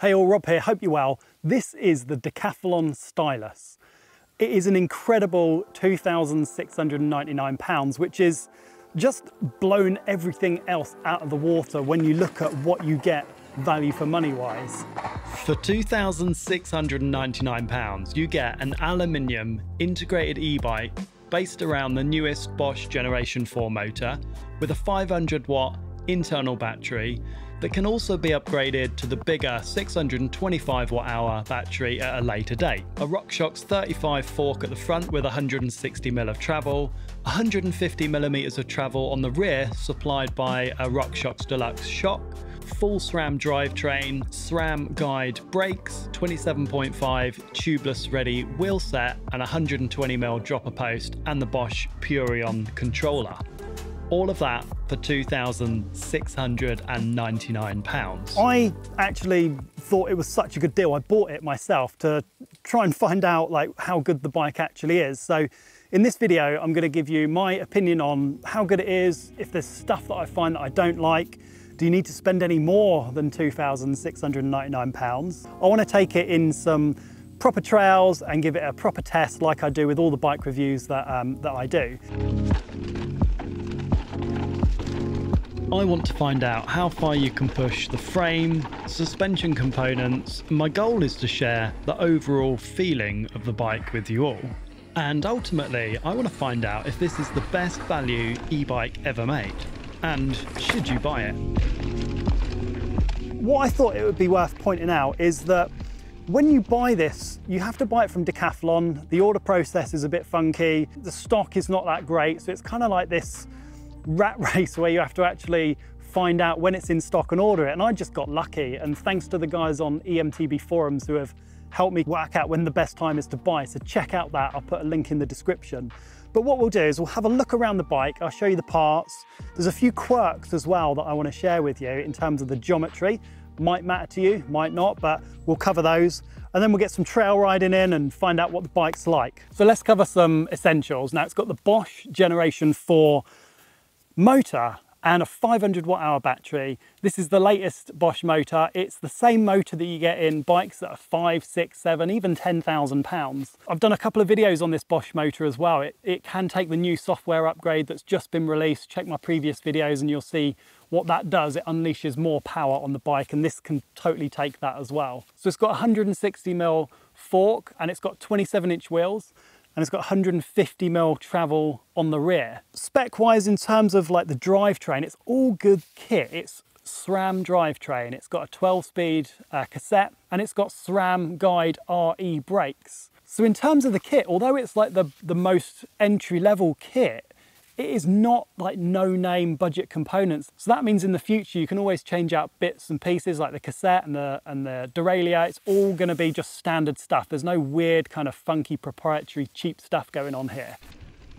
Hey all, Rob here, hope you're well. This is the Decathlon Stylus. It is an incredible £2,699, which is just blown everything else out of the water when you look at what you get value for money wise. For £2,699, you get an aluminium integrated e-bike based around the newest Bosch Generation 4 motor with a 500-watt internal battery that can also be upgraded to the bigger 625 watt-hour battery at a later date. A RockShox 35 fork at the front with 160mm of travel, 150mm of travel on the rear supplied by a RockShox Deluxe shock, full SRAM drivetrain, SRAM guide brakes, 27.5 tubeless ready wheel set and 120mm dropper post and the Bosch Purion controller. All of that for £2,699. I actually thought it was such a good deal. I bought it myself to try and find out like how good the bike actually is. So in this video, I'm gonna give you my opinion on how good it is, if there's stuff that I find that I don't like. Do you need to spend any more than £2,699? I wanna take it in some proper trails and give it a proper test like I do with all the bike reviews that I do. I want to find out how far you can push the frame, suspension components. My goal is to share the overall feeling of the bike with you all. And ultimately, I want to find out if this is the best value e-bike ever made. And should you buy it? What I thought it would be worth pointing out is that when you buy this, you have to buy it from Decathlon. The order process is a bit funky. The stock is not that great. So it's kind of like this rat race where you have to actually find out when it's in stock and order it. And I just got lucky, and thanks to the guys on EMTB forums who have helped me work out when the best time is to buy. So check out that, I'll put a link in the description. But what we'll do is we'll have a look around the bike, I'll show you the parts. There's a few quirks as well that I want to share with you in terms of the geometry. Might matter to you, might not, but we'll cover those. And then we'll get some trail riding in and find out what the bike's like. So let's cover some essentials. Now it's got the Bosch Generation 4 motor and a 500-watt-hour battery. This is the latest Bosch motor. It's the same motor that you get in bikes that are 5, 6, 7, even £10,000. I've done a couple of videos on this Bosch motor as well. It can take the new software upgrade that's just been released. Check my previous videos and you'll see what that does. It unleashes more power on the bike, and this can totally take that as well. So it's got 160mm fork and it's got 27-inch wheels. And it's got 150mm travel on the rear. Spec-wise, in terms of like the drivetrain, it's all good kit. It's SRAM drivetrain. It's got a 12-speed cassette, and it's got SRAM guide RE brakes. So in terms of the kit, although it's like the most entry-level kit, it is not like no-name budget components. So that means in the future, you can always change out bits and pieces like the cassette and the derailleur. It's all gonna be just standard stuff. There's no weird kind of funky proprietary cheap stuff going on here.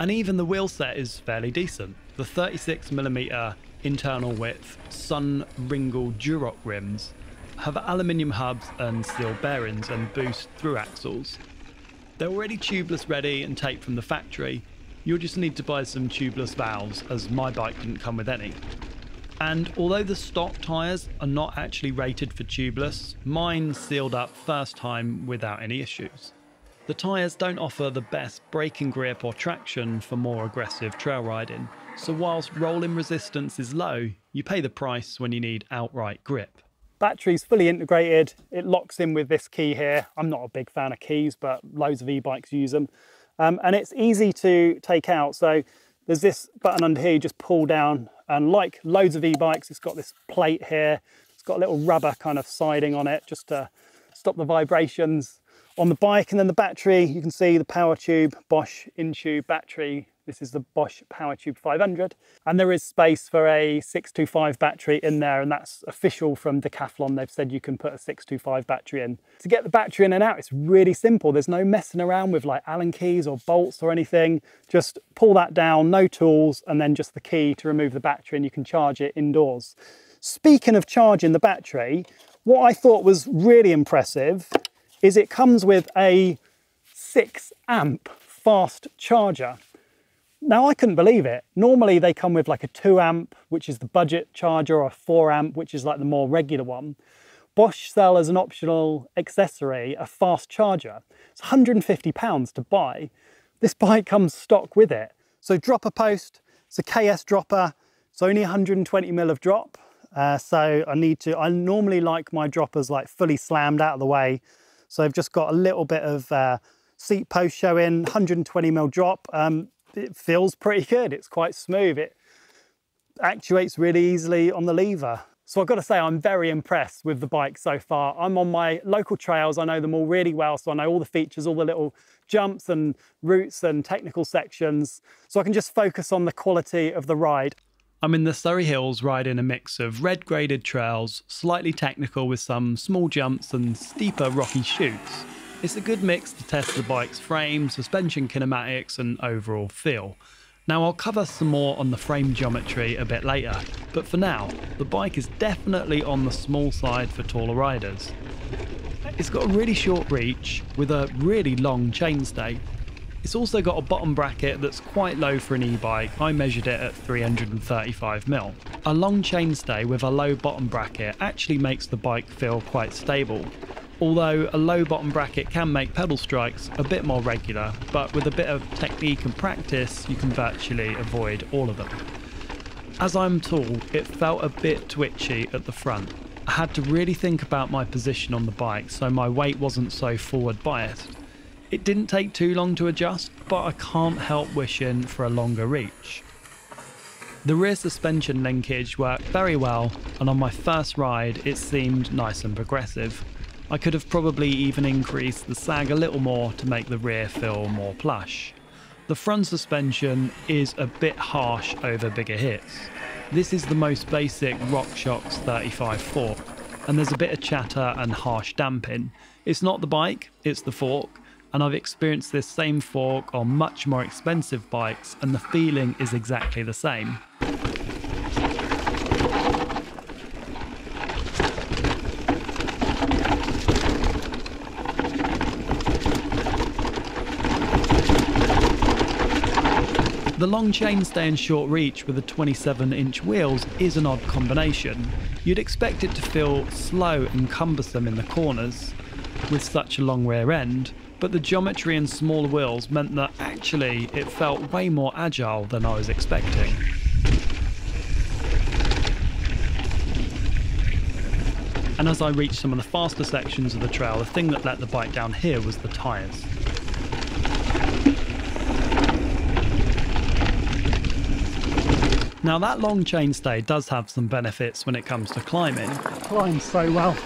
And even the wheel set is fairly decent. The 36mm internal width Sun Ringle Duroc rims have aluminium hubs and steel bearings and boost through axles. They're already tubeless ready and taped from the factory. You'll just need to buy some tubeless valves, as my bike didn't come with any. And although the stock tyres are not actually rated for tubeless, mine sealed up first time without any issues. The tyres don't offer the best braking grip or traction for more aggressive trail riding, so whilst rolling resistance is low, you pay the price when you need outright grip. Battery's fully integrated, it locks in with this key here. I'm not a big fan of keys, but loads of e-bikes use them. And it's easy to take out. So there's this button under here, you just pull down, and like loads of e-bikes, it's got this plate here. It's got a little rubber kind of siding on it just to stop the vibrations on the bike. And then the battery, you can see the PowerTube Bosch in-tube battery. This is the Bosch PowerTube 500. And there is space for a 625 battery in there, and that's official from Decathlon. They've said you can put a 625 battery in. To get the battery in and out, it's really simple. There's no messing around with like Allen keys or bolts or anything. Just pull that down, no tools, and then just the key to remove the battery, and you can charge it indoors. Speaking of charging the battery, what I thought was really impressive is it comes with a 6-amp fast charger. Now I couldn't believe it. Normally they come with like a 2-amp, which is the budget charger, or a 4-amp, which is like the more regular one. Bosch sell as an optional accessory a fast charger. It's £150 to buy. This bike comes stock with it. So dropper post, it's a KS dropper. It's only 120mm of drop. So I normally like my droppers like fully slammed out of the way. So I've just got a little bit of seat post showing, 120mm drop. It feels pretty good. It's quite smooth. It actuates really easily on the lever. So I've got to say, I'm very impressed with the bike so far. I'm on my local trails. I know them all really well. So I know all the features, all the little jumps and routes and technical sections. So I can just focus on the quality of the ride. I'm in the Surrey Hills riding a mix of red graded trails, slightly technical with some small jumps and steeper rocky chutes. It's a good mix to test the bike's frame, suspension kinematics and overall feel. Now I'll cover some more on the frame geometry a bit later, but for now, the bike is definitely on the small side for taller riders. It's got a really short reach with a really long chainstay. It's also got a bottom bracket that's quite low for an e-bike. I measured it at 335mm. A long chainstay with a low bottom bracket actually makes the bike feel quite stable. Although a low bottom bracket can make pedal strikes a bit more regular, but with a bit of technique and practice, you can virtually avoid all of them. As I'm tall, it felt a bit twitchy at the front. I had to really think about my position on the bike so my weight wasn't so forward biased. It didn't take too long to adjust, but I can't help wishing for a longer reach. The rear suspension linkage worked very well, and on my first ride, it seemed nice and progressive. I could have probably even increased the sag a little more to make the rear feel more plush. The front suspension is a bit harsh over bigger hits. This is the most basic RockShox 35/4, and there's a bit of chatter and harsh damping. It's not the bike, it's the fork, and I've experienced this same fork on much more expensive bikes, and the feeling is exactly the same. The long chainstay and short reach with the 27-inch wheels is an odd combination. You'd expect it to feel slow and cumbersome in the corners with such a long rear end, but the geometry and smaller wheels meant that actually it felt way more agile than I was expecting. And as I reached some of the faster sections of the trail, the thing that let the bike down here was the tyres. Now that long chainstay does have some benefits when it comes to climbing. It climbs so well.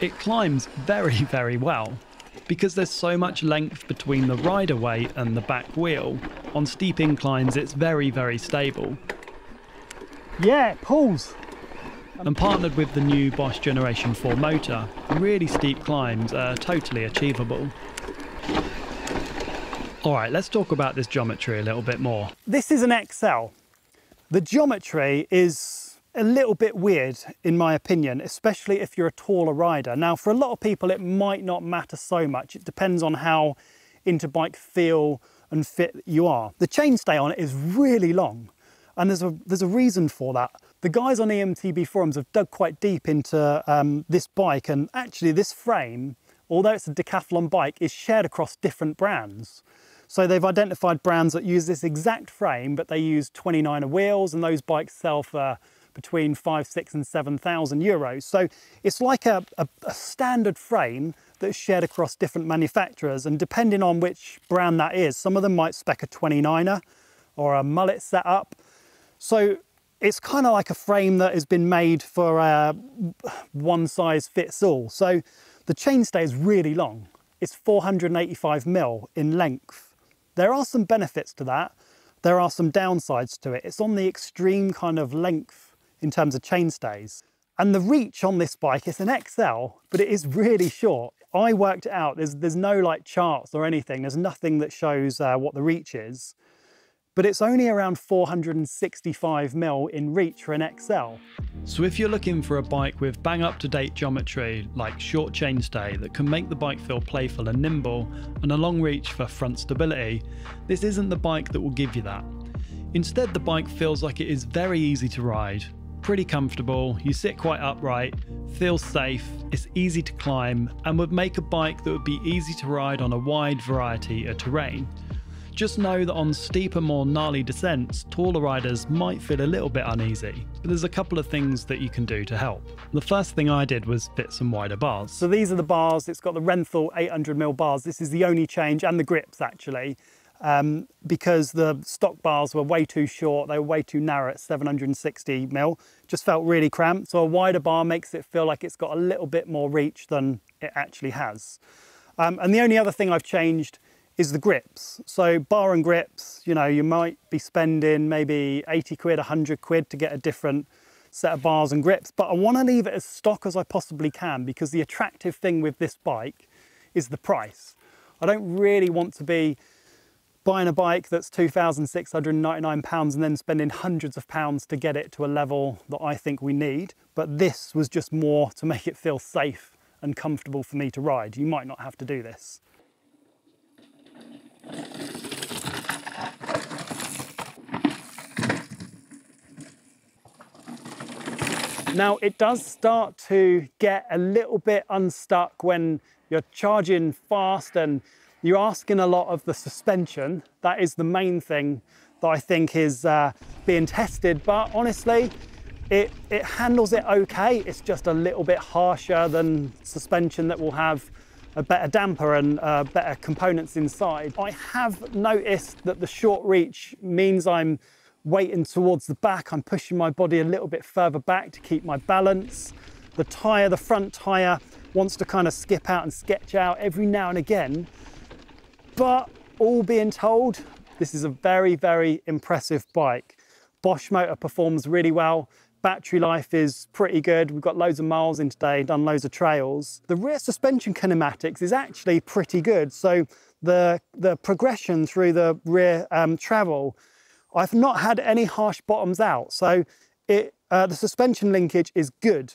It climbs very, very well. Because there's so much length between the rider weight and the back wheel, on steep inclines it's very, very stable. Yeah, it pulls. And partnered with the new Bosch Generation 4 motor, really steep climbs are totally achievable. All right, let's talk about this geometry a little bit more. This is an XL. The geometry is a little bit weird, in my opinion, especially if you're a taller rider. Now, for a lot of people, it might not matter so much. It depends on how into bike feel and fit you are. The chainstay on it is really long, and there's a reason for that. The guys on EMTB forums have dug quite deep into this bike, and actually this frame, although it's a Decathlon bike, is shared across different brands. So they've identified brands that use this exact frame, but they use 29er wheels, and those bikes sell for between 5,000, 6,000 and 7,000 euros. So it's like a standard frame that's shared across different manufacturers, and depending on which brand that is, some of them might spec a 29er or a mullet setup. So it's kind of like a frame that has been made for one size fits all. So the chainstay is really long. It's 485mm in length. There are some benefits to that. There are some downsides to it. It's on the extreme kind of length in terms of chainstays. And the reach on this bike, it's an XL, but it is really short. I worked it out. There's no like charts or anything. There's nothing that shows what the reach is, but it's only around 465mm in reach for an XL. So if you're looking for a bike with bang up to date geometry, like short chainstay that can make the bike feel playful and nimble, and a long reach for front stability, this isn't the bike that will give you that. Instead, the bike feels like it is very easy to ride, pretty comfortable, you sit quite upright, feels safe, it's easy to climb, and would make a bike that would be easy to ride on a wide variety of terrain. Just know that on steeper, more gnarly descents, taller riders might feel a little bit uneasy, but there's a couple of things that you can do to help. The first thing I did was fit some wider bars. So these are the bars, it's got the Renthal 800mm bars. This is the only change, and the grips actually, because the stock bars were way too short, they were way too narrow at 760mm, just felt really cramped. So a wider bar makes it feel like it's got a little bit more reach than it actually has. And the only other thing I've changed is the grips. So bar and grips, you know, you might be spending maybe 80 quid, 100 quid to get a different set of bars and grips, but I want to leave it as stock as I possibly can, because the attractive thing with this bike is the price. I don't really want to be buying a bike that's £2,699 and then spending hundreds of pounds to get it to a level that I think we need, but this was just more to make it feel safe and comfortable for me to ride. You might not have to do this. Now it does start to get a little bit unstuck when you're charging fast and you're asking a lot of the suspension. That is the main thing that I think is being tested, but honestly it handles it okay. It's just a little bit harsher than suspension that will have a better damper and better components inside. I have noticed that the short reach means I'm weighting towards the back. I'm pushing my body a little bit further back to keep my balance. The tire, the front tire, wants to kind of skip out and sketch out every now and again. But all being told, this is a very, very impressive bike. Bosch motor performs really well. Battery life is pretty good. We've got loads of miles in today, done loads of trails. The rear suspension kinematics is actually pretty good. So the progression through the rear travel, I've not had any harsh bottoms out. So the suspension linkage is good.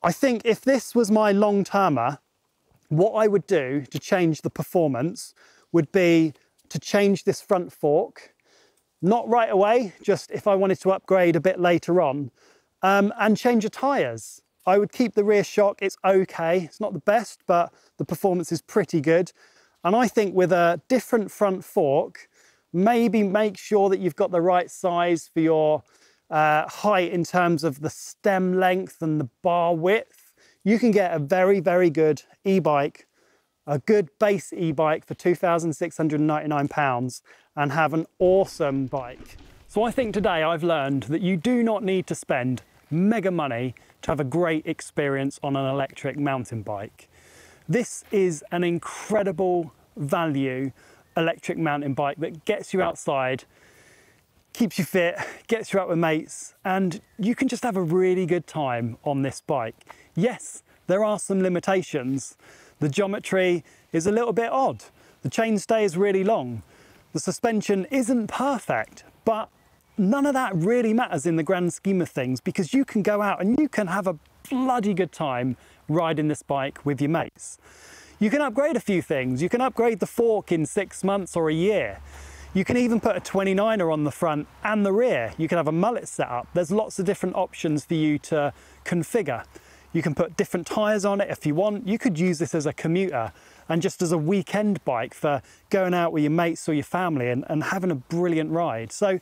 I think if this was my long-termer, what I would do to change the performance would be to change this front fork. Not right away, just if I wanted to upgrade a bit later on, and change the tyres. I would keep the rear shock, it's okay. It's not the best, but the performance is pretty good. And I think with a different front fork, maybe make sure that you've got the right size for your height in terms of the stem length and the bar width. You can get a very, very good e-bike, a good base e-bike for £2,699 and have an awesome bike. So I think today I've learned that you do not need to spend mega money to have a great experience on an electric mountain bike. This is an incredible value electric mountain bike that gets you outside, keeps you fit, gets you out with mates, and you can just have a really good time on this bike. Yes, there are some limitations. The geometry is a little bit odd. The chainstay is really long. The suspension isn't perfect, but none of that really matters in the grand scheme of things, because you can go out and you can have a bloody good time riding this bike with your mates. You can upgrade a few things. You can upgrade the fork in 6 months or a year. You can even put a 29er on the front and the rear. You can have a mullet set up. There's lots of different options for you to configure. You can put different tyres on it if you want. You could use this as a commuter and just as a weekend bike for going out with your mates or your family and having a brilliant ride. So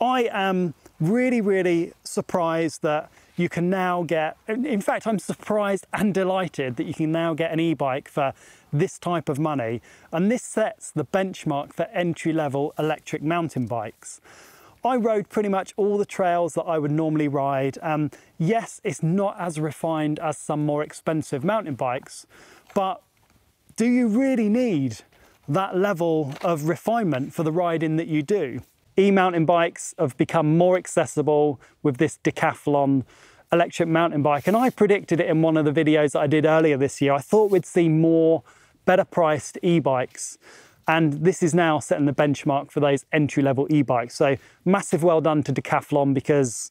I am really, really surprised that you can now get, in fact, I'm surprised and delighted that you can now get an e-bike for this type of money. And this sets the benchmark for entry-level electric mountain bikes. I rode pretty much all the trails that I would normally ride. Yes, it's not as refined as some more expensive mountain bikes, but do you really need that level of refinement for the riding that you do? E-mountain bikes have become more accessible with this Decathlon electric mountain bike, and I predicted it in one of the videos that I did earlier this year. I thought we'd see more better priced e-bikes, and this is now setting the benchmark for those entry-level e-bikes. So massive well done to Decathlon, because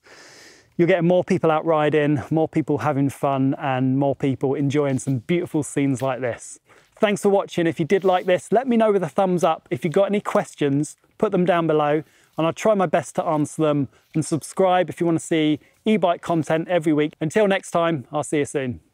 you're getting more people out riding, more people having fun, and more people enjoying some beautiful scenes like this. Thanks for watching. If you did like this, let me know with a thumbs up. If you've got any questions, put them down below and I'll try my best to answer them. And subscribe if you want to see e-bike content every week. Until next time, I'll see you soon.